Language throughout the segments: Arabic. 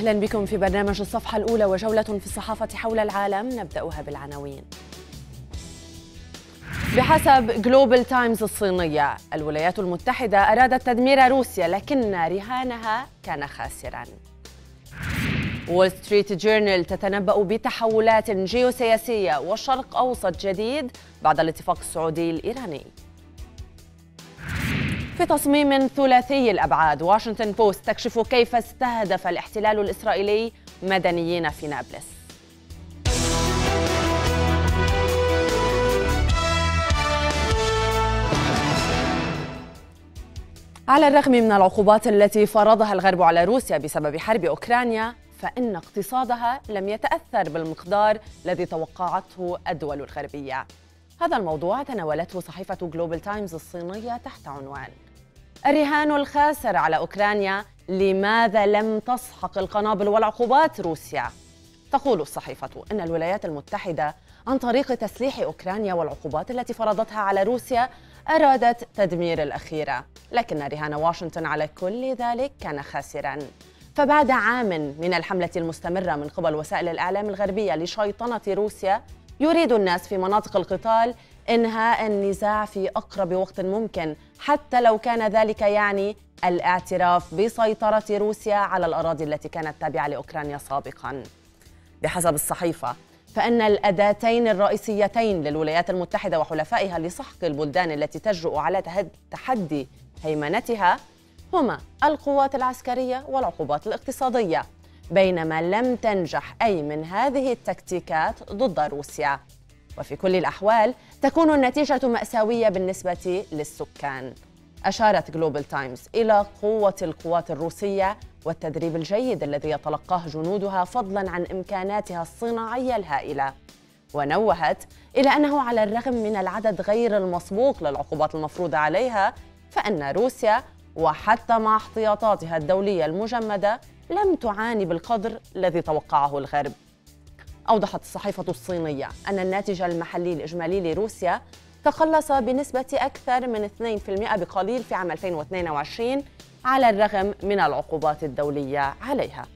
أهلا بكم في برنامج الصفحة الأولى وجولة في الصحافة حول العالم، نبدأها بالعناوين. بحسب جلوبال تايمز الصينية، الولايات المتحدة أرادت تدمير روسيا لكن رهانها كان خاسرا. وول ستريت جورنال تتنبأ بتحولات جيوسياسية والشرق أوسط جديد بعد الاتفاق السعودي الإيراني. في تصميم ثلاثي الأبعاد، واشنطن بوست تكشف كيف استهدف الاحتلال الإسرائيلي مدنيين في نابلس. على الرغم من العقوبات التي فرضها الغرب على روسيا بسبب حرب أوكرانيا، فإن اقتصادها لم يتأثر بالمقدار الذي توقعته الدول الغربية. هذا الموضوع تناولته صحيفة جلوبال تايمز الصينية تحت عنوان الرهان الخاسر على أوكرانيا، لماذا لم تسحق القنابل والعقوبات روسيا؟ تقول الصحيفة إن الولايات المتحدة عن طريق تسليح أوكرانيا والعقوبات التي فرضتها على روسيا أرادت تدمير الأخيرة، لكن رهان واشنطن على كل ذلك كان خاسراً. فبعد عام من الحملة المستمرة من قبل وسائل الإعلام الغربية لشيطنة روسيا، يريد الناس في مناطق القتال إنهاء النزاع في أقرب وقت ممكن، حتى لو كان ذلك يعني الاعتراف بسيطرة روسيا على الأراضي التي كانت تابعة لأوكرانيا سابقاً. بحسب الصحيفة، فإن الأداتين الرئيسيتين للولايات المتحدة وحلفائها لسحق البلدان التي تجرؤ على تحدي هيمنتها هما القوات العسكرية والعقوبات الاقتصادية، بينما لم تنجح أي من هذه التكتيكات ضد روسيا. وفي كل الأحوال تكون النتيجة مأساوية بالنسبة للسكان. أشارت جلوبال تايمز إلى قوة القوات الروسية والتدريب الجيد الذي يتلقاه جنودها، فضلاً عن إمكاناتها الصناعية الهائلة. ونوهت إلى أنه على الرغم من العدد غير المسبوق للعقوبات المفروضة عليها، فإن روسيا وحتى مع احتياطاتها الدولية المجمدة لم تعاني بالقدر الذي توقعه الغرب. أوضحت الصحيفة الصينية أن الناتج المحلي الإجمالي لروسيا تقلص بنسبة أكثر من 2% بقليل في عام 2022 على الرغم من العقوبات الدولية عليها.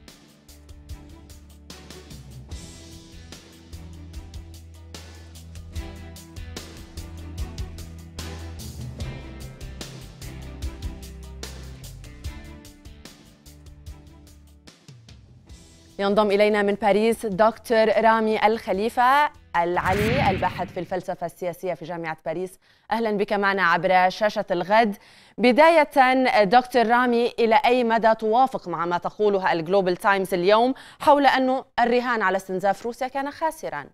ينضم إلينا من باريس دكتور رامي الخليفة العلي، الباحث في الفلسفة السياسية في جامعة باريس. أهلا بك معنا عبر شاشة الغد. بداية دكتور رامي، إلى أي مدى توافق مع ما تقوله الجلوبال تايمز اليوم حول أنه الرهان على استنزاف روسيا كان خاسرا؟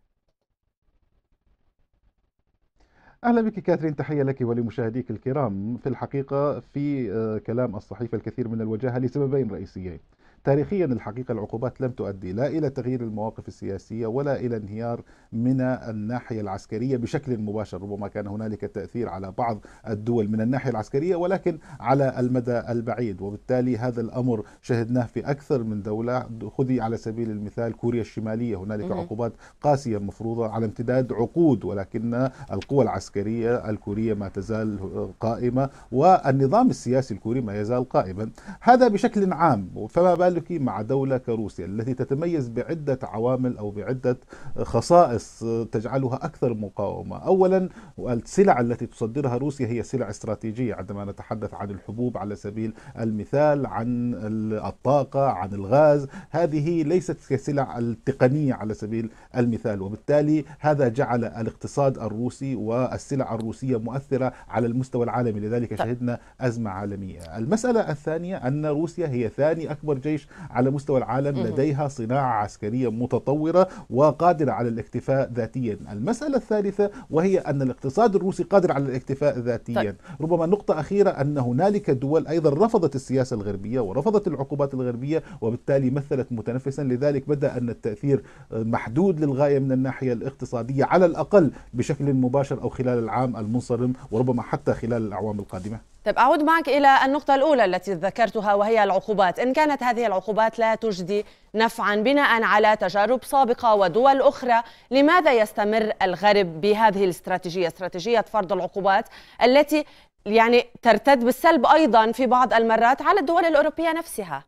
أهلا بك كاترين، تحية لك ولمشاهديك الكرام. في الحقيقة في كلام الصحيفة الكثير من الوجاهة لسببين رئيسيين. تاريخيا الحقيقة العقوبات لم تؤدي لا إلى تغيير المواقف السياسية ولا إلى انهيار من الناحية العسكرية بشكل مباشر. ربما كان هنالك تأثير على بعض الدول من الناحية العسكرية، ولكن على المدى البعيد. وبالتالي هذا الأمر شهدناه في أكثر من دولة. خذي على سبيل المثال كوريا الشمالية، هنالك عقوبات قاسية مفروضة على امتداد عقود، ولكن القوى العسكرية الكورية ما تزال قائمة، والنظام السياسي الكوري ما يزال قائما. هذا بشكل عام، فما بالك مع دولة كروسيا التي تتميز بعدة عوامل أو بعدة خصائص تجعلها أكثر مقاومة. أولا، السلع التي تصدرها روسيا هي سلع استراتيجية، عندما نتحدث عن الحبوب على سبيل المثال، عن الطاقة، عن الغاز. هذه ليست كسلع التقنية على سبيل المثال، وبالتالي هذا جعل الاقتصاد الروسي والسلع الروسية مؤثرة على المستوى العالمي، لذلك شهدنا أزمة عالمية. المسألة الثانية أن روسيا هي ثاني أكبر جيش على مستوى العالم، لديها صناعة عسكرية متطورة وقادرة على الاكتفاء ذاتيا. المسألة الثالثة وهي أن الاقتصاد الروسي قادر على الاكتفاء ذاتيا. ربما نقطة أخيرة، أن هنالك دول أيضا رفضت السياسة الغربية ورفضت العقوبات الغربية، وبالتالي مثلت متنفسا. لذلك بدأ أن التأثير محدود للغاية من الناحية الاقتصادية، على الأقل بشكل مباشر أو خلال العام المنصرم، وربما حتى خلال الأعوام القادمة. طيب، أعود معك إلى النقطة الأولى التي ذكرتها وهي العقوبات. إن كانت هذه العقوبات لا تجدي نفعاً بناء على تجارب سابقة ودول أخرى، لماذا يستمر الغرب بهذه الاستراتيجية، استراتيجية فرض العقوبات التي يعني ترتد بالسلب أيضاً في بعض المرات على الدول الأوروبية نفسها؟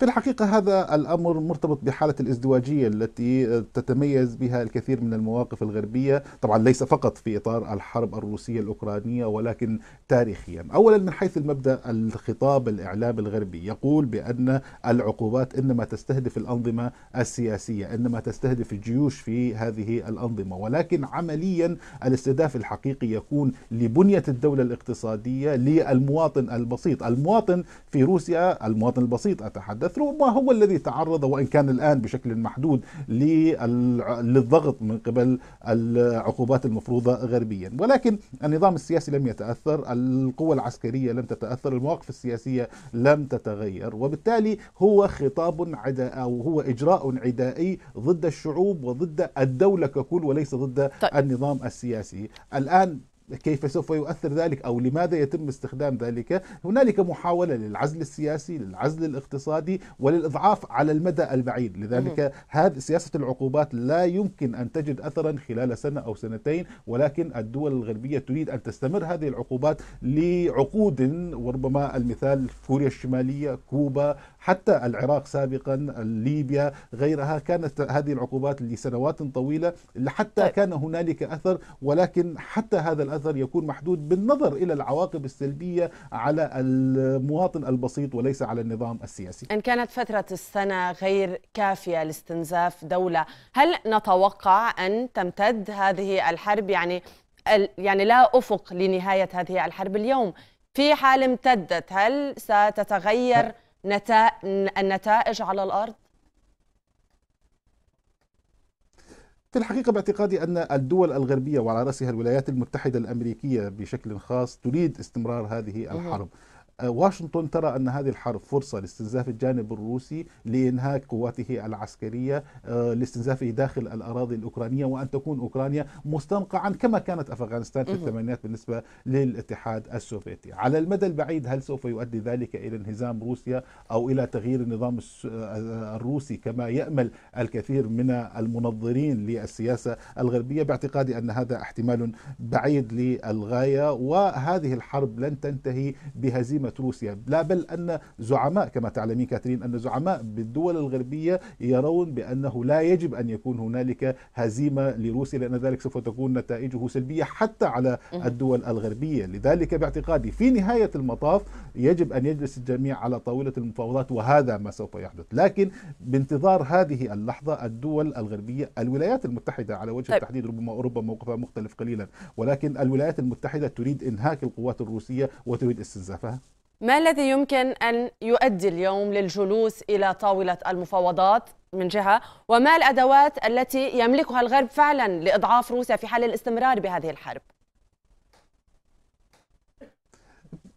في الحقيقة هذا الأمر مرتبط بحالة الازدواجية التي تتميز بها الكثير من المواقف الغربية، طبعا ليس فقط في إطار الحرب الروسية الأوكرانية ولكن تاريخيا. أولا من حيث المبدأ، الخطاب الإعلامي الغربي يقول بأن العقوبات إنما تستهدف الأنظمة السياسية، إنما تستهدف الجيوش في هذه الأنظمة، ولكن عمليا الاستهداف الحقيقي يكون لبنية الدولة الاقتصادية، للمواطن البسيط. المواطن في روسيا، المواطن البسيط أتحدث، ما هو الذي تعرض وإن كان الآن بشكل محدود للضغط من قبل العقوبات المفروضة غربيا، ولكن النظام السياسي لم يتأثر، القوى العسكرية لم تتأثر، المواقف السياسية لم تتغير، وبالتالي هو خطاب عدائي أو هو إجراء عدائي ضد الشعوب وضد الدولة ككل وليس ضد النظام السياسي. الآن كيف سوف يؤثر ذلك أو لماذا يتم استخدام ذلك؟ هنالك محاولة للعزل السياسي، للعزل الاقتصادي، وللإضعاف على المدى البعيد. لذلك هذه سياسة العقوبات لا يمكن أن تجد أثرا خلال سنة أو سنتين، ولكن الدول الغربية تريد أن تستمر هذه العقوبات لعقود، وربما المثال كوريا الشمالية، كوبا، حتى العراق سابقا، ليبيا، غيرها، كانت هذه العقوبات لسنوات طويلة حتى كان هنالك أثر، ولكن حتى هذا الأثر يكون محدود بالنظر إلى العواقب السلبية على المواطن البسيط وليس على النظام السياسي. إن كانت فترة السنة غير كافية لاستنزاف دولة، هل نتوقع أن تمتد هذه الحرب؟ يعني لا أفق لنهاية هذه الحرب اليوم. في حال امتدت هل ستتغير النتائج على الأرض؟ في الحقيقة باعتقادي أن الدول الغربية وعلى رأسها الولايات المتحدة الأمريكية بشكل خاص تريد استمرار هذه الحرب. واشنطن ترى أن هذه الحرب فرصة لاستنزاف الجانب الروسي، لإنهاك قواته العسكرية، لاستنزافه داخل الأراضي الأوكرانية، وأن تكون أوكرانيا مستنقعا كما كانت أفغانستان في الثمانينات بالنسبة للاتحاد السوفيتي. على المدى البعيد هل سوف يؤدي ذلك إلى انهزام روسيا أو إلى تغيير النظام الروسي كما يأمل الكثير من المنظرين للسياسة الغربية؟ باعتقادي أن هذا احتمال بعيد للغاية، وهذه الحرب لن تنتهي بهزيمة روسيا، لا بل أن زعماء كما تعلمين كاترين أن زعماء بالدول الغربية يرون بأنه لا يجب أن يكون هنالك هزيمة لروسيا، لأن ذلك سوف تكون نتائجه سلبية حتى على الدول الغربية. لذلك باعتقادي في نهاية المطاف يجب أن يجلس الجميع على طاولة المفاوضات، وهذا ما سوف يحدث، لكن بانتظار هذه اللحظة الدول الغربية، الولايات المتحدة على وجه التحديد، ربما أوروبا موقفها مختلف قليلا، ولكن الولايات المتحدة تريد إنهاك القوات الروسية وتريد استنزافها. ما الذي يمكن أن يؤدي اليوم للجلوس إلى طاولة المفاوضات من جهة، وما الأدوات التي يملكها الغرب فعلا لإضعاف روسيا في حال الاستمرار بهذه الحرب؟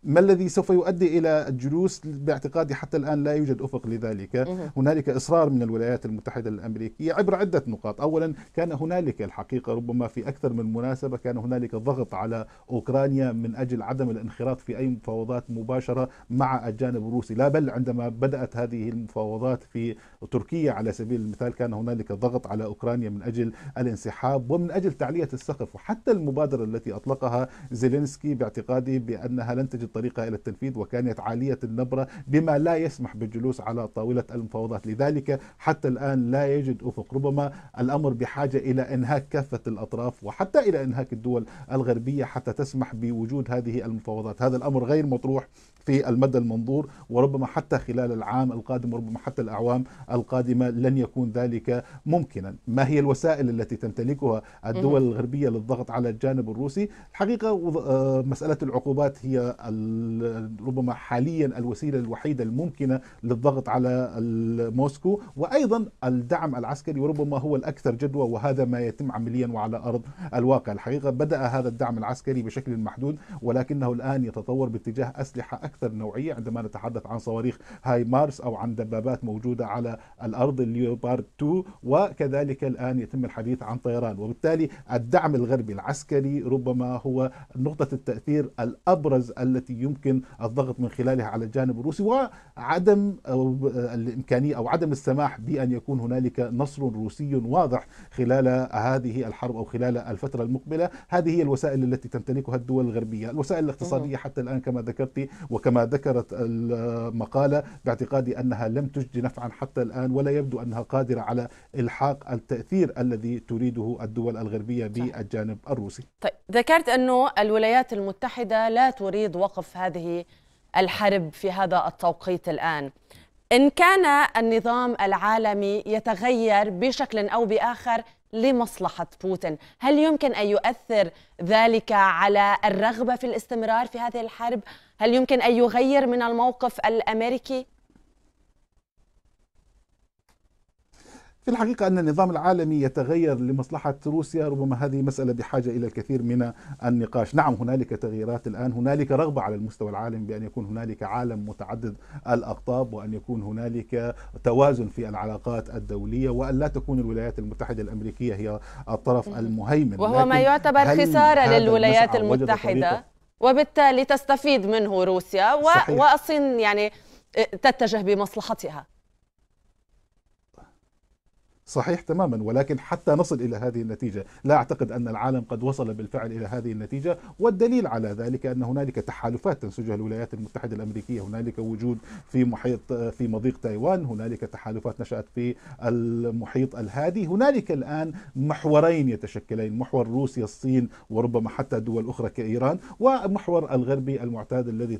ما الذي سوف يؤدي إلى الجلوس؟ باعتقادي حتى الآن لا يوجد أفق لذلك. هنالك إصرار من الولايات المتحدة الأمريكية عبر عدة نقاط. أولا كان هنالك الحقيقة ربما في أكثر من مناسبة كان هنالك ضغط على أوكرانيا من أجل عدم الانخراط في أي مفاوضات مباشرة مع الجانب الروسي، لا بل عندما بدأت هذه المفاوضات في تركيا على سبيل المثال كان هنالك ضغط على أوكرانيا من أجل الانسحاب ومن أجل تعلية السقف، وحتى المبادرة التي أطلقها زيلينسكي باعتقادي بأنها لن تجد طريقة إلى التنفيذ، وكانت عالية النبرة بما لا يسمح بالجلوس على طاولة المفاوضات. لذلك حتى الآن لا يجد أفق، ربما الأمر بحاجة إلى إنهاك كافة الأطراف وحتى إلى إنهاك الدول الغربية حتى تسمح بوجود هذه المفاوضات. هذا الأمر غير مطروح في المدى المنظور، وربما حتى خلال العام القادم وربما حتى الأعوام القادمة لن يكون ذلك ممكنا. ما هي الوسائل التي تمتلكها الدول الغربية للضغط على الجانب الروسي؟ الحقيقة مسألة العقوبات هي ربما حاليا الوسيلة الوحيدة الممكنة للضغط على موسكو، وأيضا الدعم العسكري وربما هو الأكثر جدوى، وهذا ما يتم عمليا وعلى أرض الواقع. الحقيقة بدأ هذا الدعم العسكري بشكل محدود، ولكنه الآن يتطور باتجاه أسلحة أكثر نوعية، عندما نتحدث عن صواريخ هاي مارس أو عن دبابات موجودة على الأرض، الليوبارد 2، وكذلك الآن يتم الحديث عن طيران. وبالتالي الدعم الغربي العسكري ربما هو نقطة التأثير الأبرز التي التي يمكن الضغط من خلالها على الجانب الروسي، وعدم الإمكانية أو عدم السماح بأن يكون هنالك نصر روسي واضح خلال هذه الحرب أو خلال الفترة المقبلة. هذه هي الوسائل التي تمتلكها الدول الغربية، الوسائل الاقتصادية حتى الآن كما ذكرت وكما ذكرت المقالة، باعتقادي أنها لم تجد نفعا حتى الآن، ولا يبدو أنها قادرة على إلحاق التأثير الذي تريده الدول الغربية بالجانب الروسي. طيب، ذكرت أنه الولايات المتحدة لا تريد وقف هذه الحرب في هذا التوقيت الآن. إن كان النظام العالمي يتغير بشكل أو بآخر لمصلحة بوتين، هل يمكن أن يؤثر ذلك على الرغبة في الاستمرار في هذه الحرب؟ هل يمكن أن يغير من الموقف الأمريكي؟ في الحقيقة أن النظام العالمي يتغير لمصلحة روسيا، ربما هذه مسألة بحاجة إلى الكثير من النقاش. نعم هنالك تغييرات الآن، هنالك رغبة على المستوى العالمي بأن يكون هنالك عالم متعدد الأقطاب، وأن يكون هنالك توازن في العلاقات الدولية، وأن لا تكون الولايات المتحدة الأمريكية هي الطرف المهيمن، وهو ما يعتبر خسارة للولايات المتحدة وبالتالي تستفيد منه روسيا والصين يعني تتجه بمصلحتها. صحيح تماما، ولكن حتى نصل إلى هذه النتيجة لا أعتقد أن العالم قد وصل بالفعل إلى هذه النتيجة، والدليل على ذلك أن هنالك تحالفات تنسجها الولايات المتحدة الأمريكية، هنالك وجود في محيط في مضيق تايوان، هنالك تحالفات نشأت في المحيط الهادي، هنالك الآن محورين يتشكلين، محور روسيا الصين وربما حتى دول أخرى كإيران، ومحور الغربي المعتاد الذي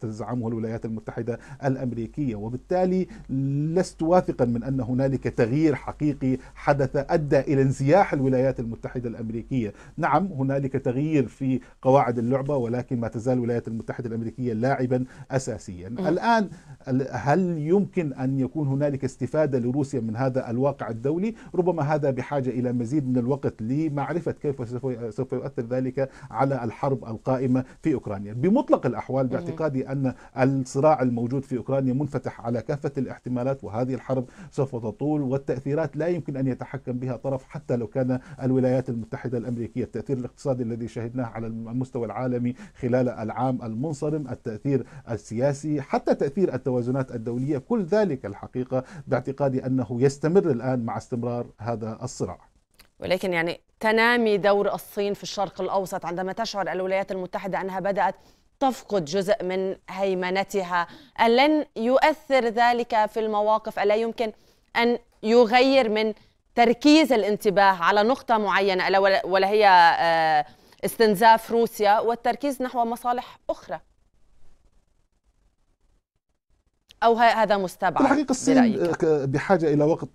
تزعمه الولايات المتحدة الأمريكية. وبالتالي لست واثقا من أن هنالك تغيير حقيقي حدث أدى إلى انزياح الولايات المتحدة الأمريكية. نعم هنالك تغيير في قواعد اللعبة، ولكن ما تزال الولايات المتحدة الأمريكية لاعبا أساسيا. الآن هل يمكن أن يكون هنالك استفادة لروسيا من هذا الواقع الدولي؟ ربما هذا بحاجة إلى مزيد من الوقت لمعرفة كيف سوف يؤثر ذلك على الحرب القائمة في أوكرانيا. بمطلق الأحوال باعتقادي أن الصراع الموجود في أوكرانيا منفتح على كافة الاحتمالات، وهذه الحرب سوف تطول، والتأثيرات لا يمكن أن يتحكم بها طرف حتى لو كان الولايات المتحدة الأمريكية. التأثير الاقتصادي الذي شهدناه على المستوى العالمي خلال العام المنصرم، التأثير السياسي، حتى تأثير التوازنات الدولية، كل ذلك الحقيقة باعتقادي أنه يستمر الآن مع استمرار هذا الصراع. ولكن يعني تنامي دور الصين في الشرق الأوسط عندما تشعر الولايات المتحدة أنها بدأت تفقد جزء من هيمنتها، ألن يؤثر ذلك في المواقف؟ ألا يمكن أن يغير من تركيز الانتباه على نقطة معينة ألا ولا هي استنزاف روسيا والتركيز نحو مصالح أخرى؟ أو هذا مستبعد؟ الحقيقة الصين بحاجة إلى وقت،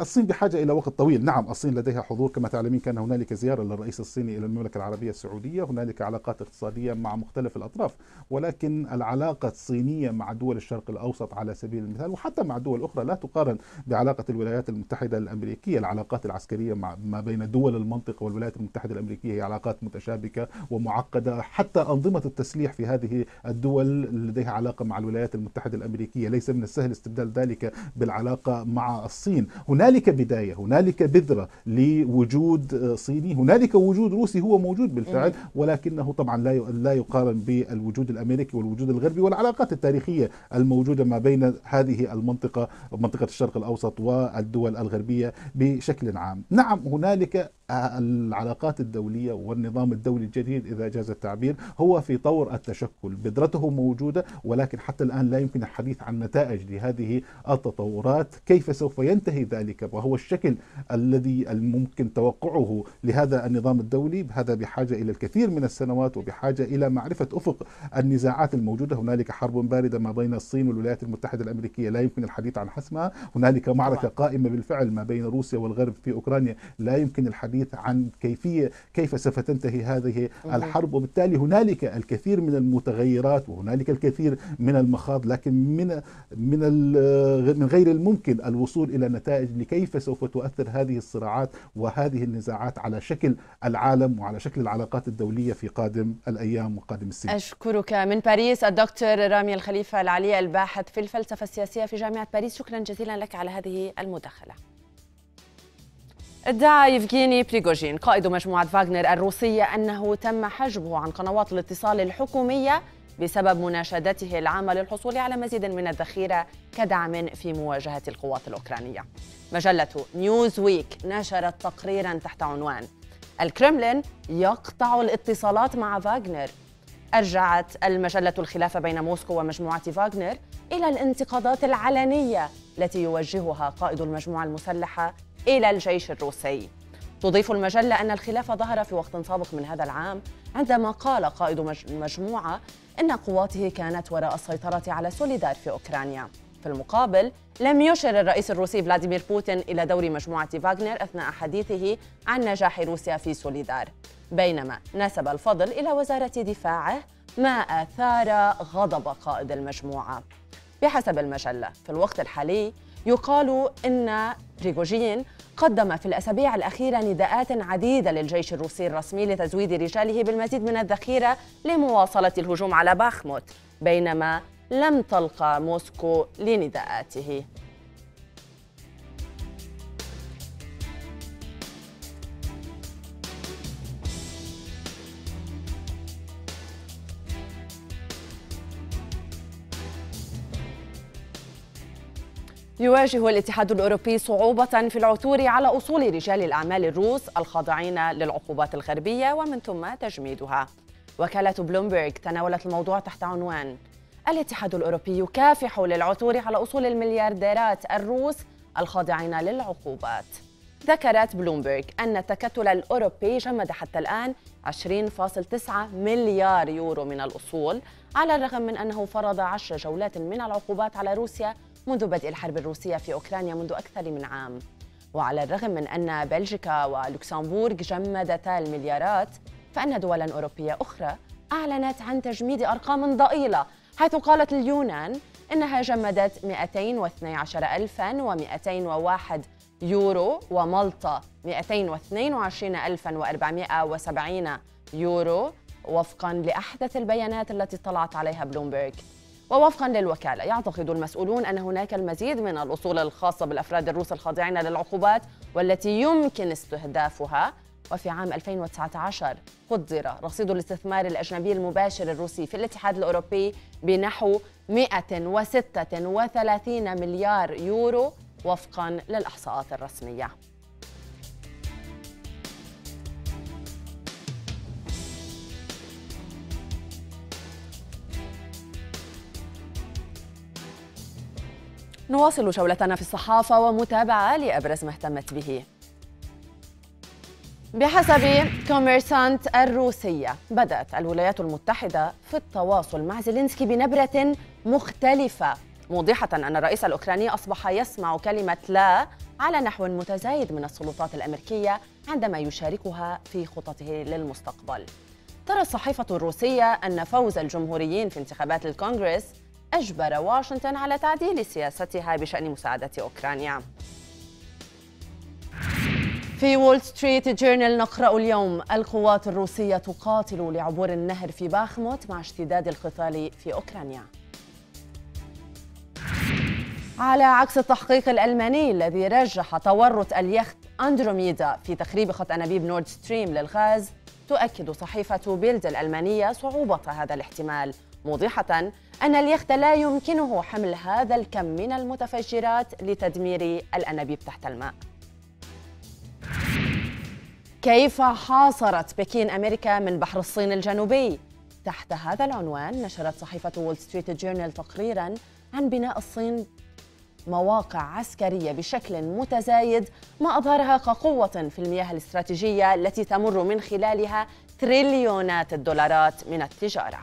الصين بحاجة إلى وقت طويل. نعم الصين لديها حضور، كما تعلمين كان هنالك زيارة للرئيس الصيني إلى المملكة العربية السعودية، هنالك علاقات اقتصادية مع مختلف الأطراف، ولكن العلاقة الصينية مع دول الشرق الأوسط على سبيل المثال وحتى مع دول أخرى لا تقارن بعلاقة الولايات المتحدة الأمريكية. العلاقات العسكرية ما بين دول المنطقة والولايات المتحدة الأمريكية هي علاقات متشابكة ومعقدة، حتى أنظمة التسليح في هذه الدول لديها علاقة مع الولايات المتحدة الأمريكية، ليس من السهل استبدال ذلك بالعلاقة مع الصين. هنالك بداية، هنالك بذرة لوجود صيني، هنالك وجود روسي هو موجود بالفعل، ولكنه طبعا لا يقارن بالوجود الأمريكي والوجود الغربي والعلاقات التاريخية الموجودة ما بين هذه المنطقة، منطقة الشرق الأوسط والدول الغربية بشكل عام. نعم هنالك العلاقات الدولية والنظام الدولي الجديد إذا جاز التعبير هو في طور التشكل، بذرته موجودة، ولكن حتى الآن لا يمكن الحديث عن نتائج لهذه التطورات. كيف سوف ينتهي ذلك وهو الشكل الذي الممكن توقعه لهذا النظام الدولي؟ هذا بحاجة إلى الكثير من السنوات، وبحاجة إلى معرفة أفق النزاعات الموجودة. هنالك حرب باردة ما بين الصين والولايات المتحدة الأمريكية لا يمكن الحديث عن حسمها، هنالك معركة قائمة بالفعل ما بين روسيا والغرب في أوكرانيا لا يمكن الحديث عن كيف سوف تنتهي هذه الحرب. وبالتالي هنالك الكثير من المتغيرات وهنالك الكثير من المخاض، لكن من غير الممكن الوصول إلى نتائج لكيف سوف تؤثر هذه الصراعات وهذه النزاعات على شكل العالم وعلى شكل العلاقات الدولية في قادم الأيام وقادم السنين. أشكرك من باريس الدكتور رامي الخليفة العلي، الباحث في الفلسفة السياسية في جامعة باريس، شكرا جزيلا لك على هذه المداخلة. ادعى يفغيني بريغوجين قائد مجموعة فاغنر الروسية أنه تم حجبه عن قنوات الاتصال الحكومية بسبب مناشدته العامة للحصول على مزيد من الذخيرة كدعم في مواجهة القوات الأوكرانية. مجلة نيوزويك نشرت تقريراً تحت عنوان الكرملين يقطع الاتصالات مع فاغنر. أرجعت المجلة الخلاف بين موسكو ومجموعة فاغنر إلى الانتقادات العلنية التي يوجهها قائد المجموعة المسلحة إلى الجيش الروسي. تضيف المجلة أن الخلاف ظهر في وقت سابق من هذا العام عندما قال قائد المجموعة أن قواته كانت وراء السيطرة على سوليدار في أوكرانيا. في المقابل لم يشر الرئيس الروسي فلاديمير بوتين إلى دور مجموعة فاغنر أثناء حديثه عن نجاح روسيا في سوليدار، بينما نسب الفضل إلى وزارة دفاعه ما أثار غضب قائد المجموعة. بحسب المجلة في الوقت الحالي يقال إن بريغوجين قدم في الأسابيع الأخيرة نداءات عديدة للجيش الروسي الرسمي لتزويد رجاله بالمزيد من الذخيرة لمواصلة الهجوم على باخموت، بينما لم تلقى موسكو لنداءاته. يواجه الاتحاد الأوروبي صعوبة في العثور على أصول رجال الأعمال الروس الخاضعين للعقوبات الغربية ومن ثم تجميدها. وكالة بلومبرغ تناولت الموضوع تحت عنوان الاتحاد الأوروبي يكافح للعثور على أصول المليارديرات الروس الخاضعين للعقوبات. ذكرت بلومبرغ أن التكتل الأوروبي جمد حتى الآن 20.9 مليار يورو من الأصول، على الرغم من أنه فرض 10 جولات من العقوبات على روسيا منذ بدء الحرب الروسية في أوكرانيا منذ أكثر من عام. وعلى الرغم من أن بلجيكا ولوكسمبورغ جمدتا المليارات، فإن دولاً أوروبية أخرى أعلنت عن تجميد أرقام ضئيلة، حيث قالت اليونان إنها جمدت 212,201 يورو، ومالطا 222,470 يورو وفقاً لأحدث البيانات التي اطلعت عليها بلومبرغ. ووفقاً للوكالة يعتقد المسؤولون أن هناك المزيد من الأصول الخاصة بالأفراد الروس الخاضعين للعقوبات والتي يمكن استهدافها. وفي عام 2019 قدر رصيد الاستثمار الأجنبي المباشر الروسي في الاتحاد الأوروبي بنحو 136 مليار يورو وفقاً للإحصاءات الرسمية. نواصل جولتنا في الصحافة ومتابعة لأبرز ما اهتمت به. بحسب كوميرسانت الروسية، بدأت الولايات المتحدة في التواصل مع زيلينسكي بنبرة مختلفة، موضحة أن الرئيس الأوكراني أصبح يسمع كلمة لا على نحو متزايد من السلطات الأمريكية عندما يشاركها في خططه للمستقبل. ترى الصحيفة الروسية أن فوز الجمهوريين في انتخابات الكونغرس أجبر واشنطن على تعديل سياستها بشأن مساعدة أوكرانيا. في وول ستريت جورنال نقرأ اليوم القوات الروسية تقاتل لعبور النهر في باخموت مع اشتداد القتال في أوكرانيا. على عكس التحقيق الألماني الذي رجح تورط اليخت أندروميدا في تخريب خط أنابيب نورد ستريم للغاز، تؤكد صحيفة بيلد الألمانية صعوبة هذا الاحتمال، موضحة أن اليخت لا يمكنه حمل هذا الكم من المتفجرات لتدمير الأنابيب تحت الماء. كيف حاصرت بكين أمريكا من بحر الصين الجنوبي؟ تحت هذا العنوان نشرت صحيفة وول ستريت جورنال تقريراً عن بناء الصين مواقع عسكرية بشكل متزايد، ما أظهرها كقوة في المياه الاستراتيجية التي تمر من خلالها تريليونات الدولارات من التجارة.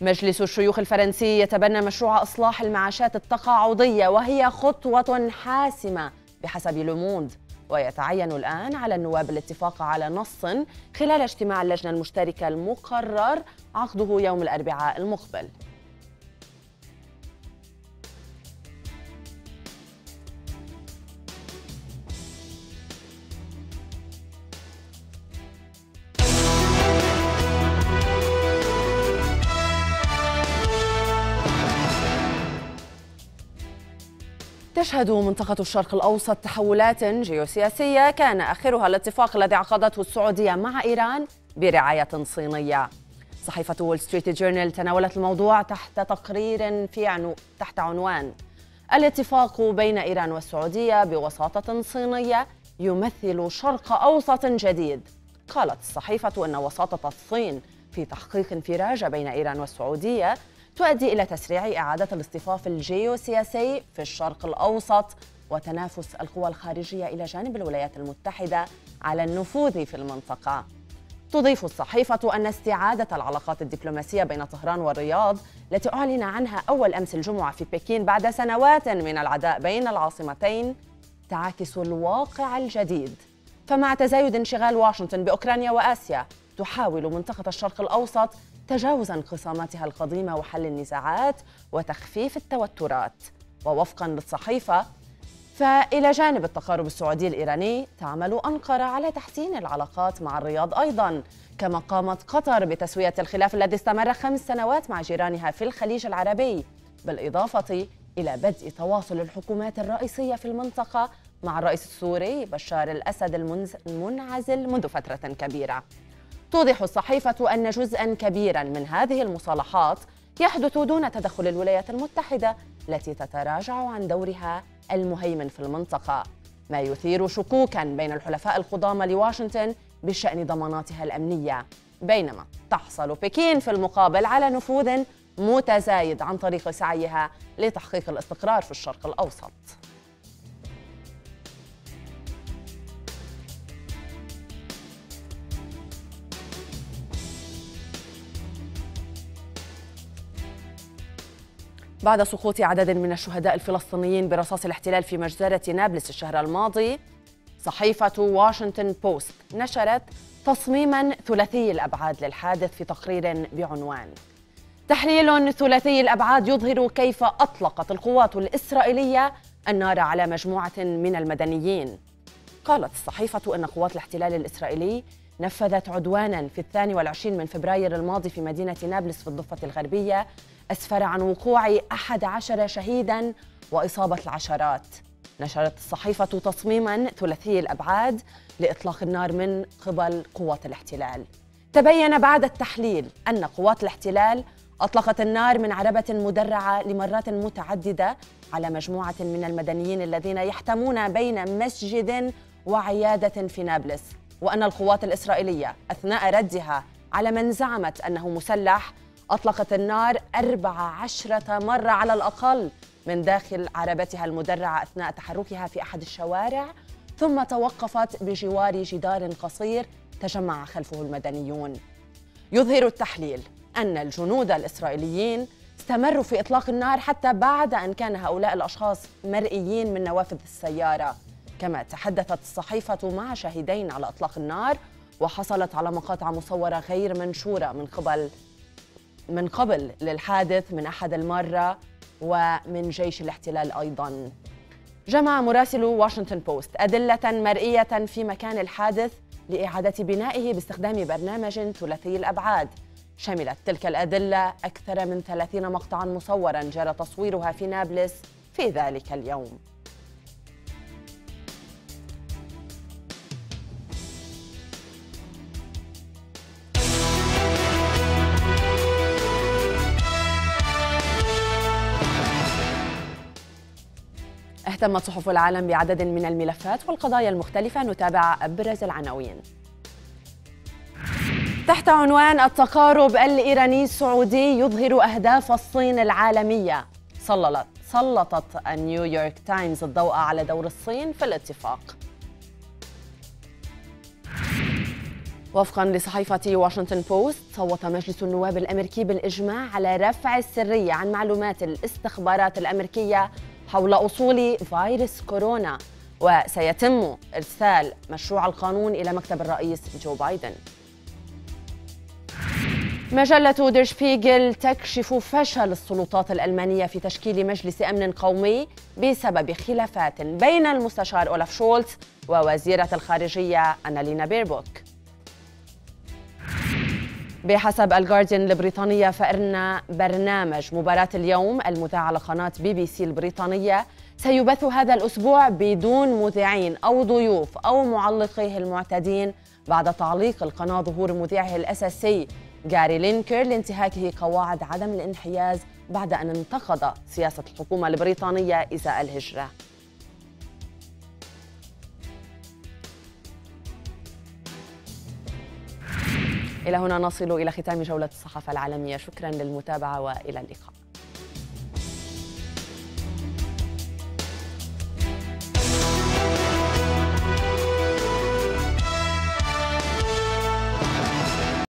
مجلس الشيوخ الفرنسي يتبنى مشروع إصلاح المعاشات التقاعدية، وهي خطوة حاسمة بحسب لو موند، ويتعين الآن على النواب الاتفاق على نص خلال اجتماع اللجنة المشتركة المقرر عقده يوم الأربعاء المقبل. تشهد منطقة الشرق الأوسط تحولات جيوسياسية كان آخرها الاتفاق الذي عقدته السعودية مع إيران برعاية صينية. صحيفة وول ستريت جورنال تناولت الموضوع تحت تقرير تحت عنوان الاتفاق بين إيران والسعودية بوساطة صينية يمثل شرق أوسط جديد. قالت الصحيفة أن وساطة الصين في تحقيق انفراج بين إيران والسعودية تؤدي إلى تسريع إعادة الاصطفاف الجيوسياسي في الشرق الأوسط وتنافس القوى الخارجية إلى جانب الولايات المتحدة على النفوذ في المنطقة. تضيف الصحيفة أن استعادة العلاقات الدبلوماسية بين طهران والرياض التي أعلن عنها أول أمس الجمعة في بكين بعد سنوات من العداء بين العاصمتين تعكس الواقع الجديد. فمع تزايد انشغال واشنطن بأوكرانيا وآسيا تحاول منطقة الشرق الأوسط تجاوز انقساماتها القديمة وحل النزاعات وتخفيف التوترات. ووفقاً للصحيفة فإلى جانب التقارب السعودي الإيراني تعمل أنقرة على تحسين العلاقات مع الرياض أيضاً، كما قامت قطر بتسوية الخلاف الذي استمر 5 سنوات مع جيرانها في الخليج العربي، بالإضافة إلى بدء تواصل الحكومات الرئيسية في المنطقة مع الرئيس السوري بشار الأسد المنعزل منذ فترة كبيرة. توضح الصحيفة أن جزءاً كبيراً من هذه المصالحات يحدث دون تدخل الولايات المتحدة التي تتراجع عن دورها المهيمن في المنطقة، ما يثير شكوكاً بين الحلفاء القضامى لواشنطن بشأن ضماناتها الأمنية، بينما تحصل بكين في المقابل على نفوذ متزايد عن طريق سعيها لتحقيق الاستقرار في الشرق الأوسط. بعد سقوط عدد من الشهداء الفلسطينيين برصاص الاحتلال في مجزرة نابلس الشهر الماضي، صحيفة واشنطن بوست نشرت تصميماً ثلاثي الأبعاد للحادث في تقرير بعنوان تحليل ثلاثي الأبعاد يظهر كيف أطلقت القوات الإسرائيلية النار على مجموعة من المدنيين. قالت الصحيفة أن قوات الاحتلال الإسرائيلي نفذت عدواناً في 22 من فبراير الماضي في مدينة نابلس في الضفة الغربية أسفر عن وقوع 11 شهيداً وإصابة العشرات. نشرت الصحيفة تصميماً ثلاثي الأبعاد لإطلاق النار من قبل قوات الاحتلال. تبين بعد التحليل أن قوات الاحتلال أطلقت النار من عربة مدرعة لمرات متعددة على مجموعة من المدنيين الذين يحتمون بين مسجد وعيادة في نابلس، وأن القوات الإسرائيلية أثناء ردها على من زعمت أنه مسلح أطلقت النار 14 مرة على الأقل من داخل عربتها المدرعة أثناء تحركها في أحد الشوارع، ثم توقفت بجوار جدار قصير تجمع خلفه المدنيون. يظهر التحليل أن الجنود الإسرائيليين استمروا في إطلاق النار حتى بعد أن كان هؤلاء الأشخاص مرئيين من نوافذ السيارة. كما تحدثت الصحيفة مع شاهدين على إطلاق النار، وحصلت على مقاطع مصورة غير منشورة من قبل للحادث من أحد المرة ومن جيش الاحتلال أيضاً. جمع مراسل واشنطن بوست أدلة مرئية في مكان الحادث لإعادة بنائه باستخدام برنامج ثلاثي الأبعاد. شملت تلك الأدلة أكثر من 30 مقطعاً مصوراً جرى تصويرها في نابلس في ذلك اليوم. اهتمت صحف العالم بعدد من الملفات والقضايا المختلفة، نتابع أبرز العناوين تحت عنوان التقارب الإيراني السعودي يظهر أهداف الصين العالمية. سلطت نيويورك تايمز الضوء على دور الصين في الاتفاق. وفقاً لصحيفة واشنطن بوست صوت مجلس النواب الأمريكي بالإجماع على رفع السرية عن معلومات الاستخبارات الأمريكية حول أصول فيروس كورونا، وسيتم إرسال مشروع القانون إلى مكتب الرئيس جو بايدن. مجلة دير شبيغل تكشف فشل السلطات الألمانية في تشكيل مجلس أمن قومي بسبب خلافات بين المستشار أولاف شولتز ووزيرة الخارجية أنالينا بيربوك. بحسب الجارديان البريطانية فإن برنامج مباراة اليوم المذاع على قناة BBC البريطانية سيبث هذا الأسبوع بدون مذيعين أو ضيوف أو معلقيه المعتادين بعد تعليق القناة ظهور مذيعه الأساسي جاري لينكر لانتهاكه قواعد عدم الانحياز بعد أن انتقد سياسة الحكومة البريطانية إزاء الهجرة. إلى هنا نصل إلى ختام جولة الصحافة العالمية. شكراً للمتابعة وإلى اللقاء.